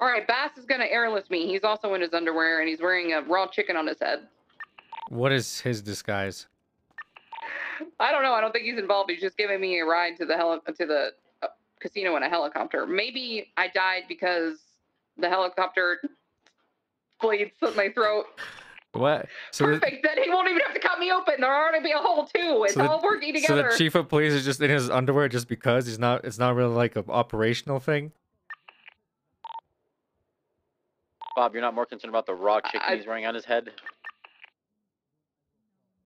All right, Baas is going to airlift me. He's also in his underwear, and he's wearing a raw chicken on his head. What is his disguise? I don't know. I don't think he's involved. He's just giving me a ride to the casino in a helicopter. Maybe I died because the helicopter blade slit my throat. What? So perfect. Then he won't even have to cut me open. There'll already be a hole too. It's all working together. So the chief of police is just in his underwear just because he's not. It's not really like an operational thing. Bob, you're not more concerned about the raw chicken he's wearing on his head?